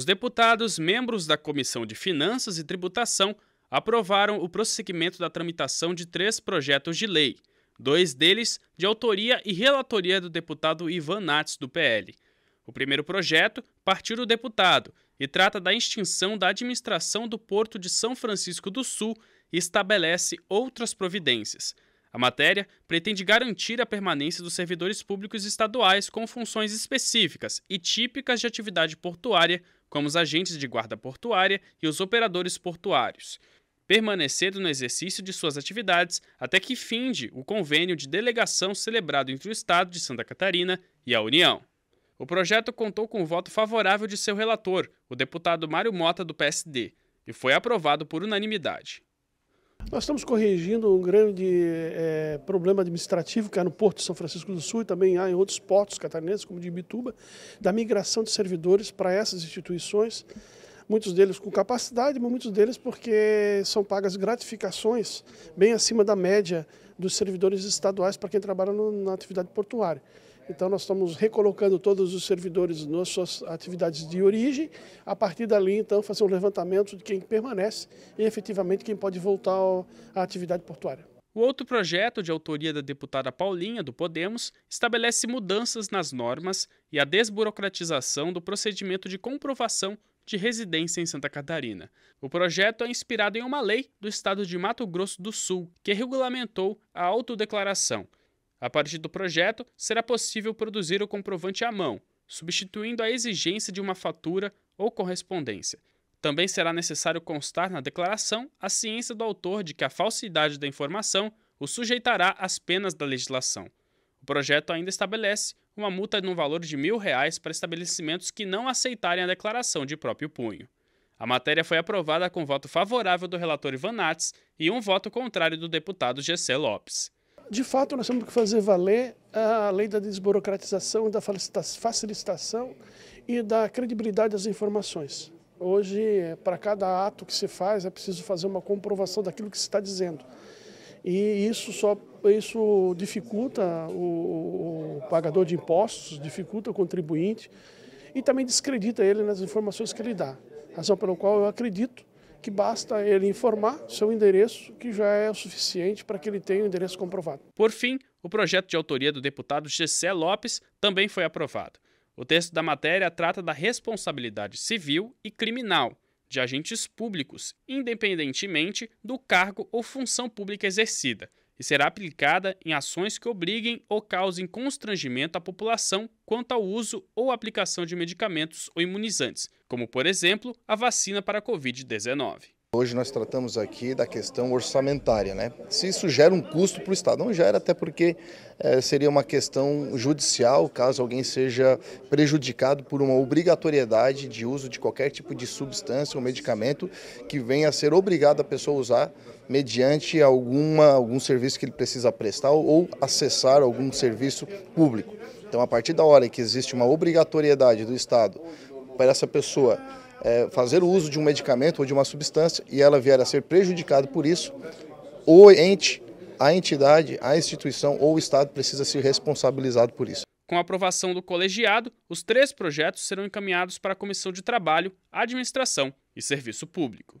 Os deputados, membros da Comissão de Finanças e Tributação, aprovaram o prosseguimento da tramitação de 3 projetos de lei, 2 deles de autoria e relatoria do deputado Ivan Naatz, do PL. O primeiro projeto partiu do deputado e trata da extinção da administração do Porto de São Francisco do Sul e estabelece outras providências. A matéria pretende garantir a permanência dos servidores públicos estaduais com funções específicas e típicas de atividade portuária, como os agentes de guarda portuária e os operadores portuários, permanecendo no exercício de suas atividades até que finde o convênio de delegação celebrado entre o Estado de Santa Catarina e a União. O projeto contou com o voto favorável de seu relator, o deputado Mário Mota, do PSD, e foi aprovado por unanimidade. Nós estamos corrigindo um grande problema administrativo que há no Porto de São Francisco do Sul e também há em outros portos catarinenses, como de Imbituba, da migração de servidores para essas instituições, muitos deles com capacidade, mas muitos deles porque são pagas gratificações bem acima da média dos servidores estaduais para quem trabalha na atividade portuária. Então nós estamos recolocando todos os servidores nas suas atividades de origem, a partir dali então fazer um levantamento de quem permanece e efetivamente quem pode voltar à atividade portuária. O outro projeto, de autoria da deputada Paulinha, do Podemos, estabelece mudanças nas normas e a desburocratização do procedimento de comprovação de residência em Santa Catarina. O projeto é inspirado em uma lei do estado de Mato Grosso do Sul, que regulamentou a autodeclaração. A partir do projeto, será possível produzir o comprovante à mão, substituindo a exigência de uma fatura ou correspondência. Também será necessário constar na declaração a ciência do autor de que a falsidade da informação o sujeitará às penas da legislação. O projeto ainda estabelece uma multa no valor de R$ 1.000 para estabelecimentos que não aceitarem a declaração de próprio punho. A matéria foi aprovada com voto favorável do relator Ivan Naatz e um voto contrário do deputado Jessé Lopes. De fato, nós temos que fazer valer a lei da desburocratização, da facilitação e da credibilidade das informações. Hoje, para cada ato que se faz, é preciso fazer uma comprovação daquilo que se está dizendo. E isso dificulta o pagador de impostos, dificulta o contribuinte e também descredita ele nas informações que ele dá. Razão pela qual eu acredito que basta ele informar seu endereço, que já é o suficiente para que ele tenha o endereço comprovado. Por fim, o projeto de autoria do deputado Jessé Lopes também foi aprovado. O texto da matéria trata da responsabilidade civil e criminal de agentes públicos, independentemente do cargo ou função pública exercida, e será aplicada em ações que obriguem ou causem constrangimento à população quanto ao uso ou aplicação de medicamentos ou imunizantes, como, por exemplo, a vacina para a Covid-19. Hoje nós tratamos aqui da questão orçamentária, né? Se isso gera um custo para o Estado, não gera, até porque seria uma questão judicial, caso alguém seja prejudicado por uma obrigatoriedade de uso de qualquer tipo de substância ou medicamento que venha a ser obrigado a pessoa a usar mediante algum serviço que ele precisa prestar ou acessar algum serviço público. Então, a partir da hora que existe uma obrigatoriedade do Estado para essa pessoa fazer o uso de um medicamento ou de uma substância e ela vier a ser prejudicada por isso, a entidade, a instituição ou o Estado precisa ser responsabilizado por isso. Com a aprovação do colegiado, os 3 projetos serão encaminhados para a Comissão de Trabalho, Administração e Serviço Público.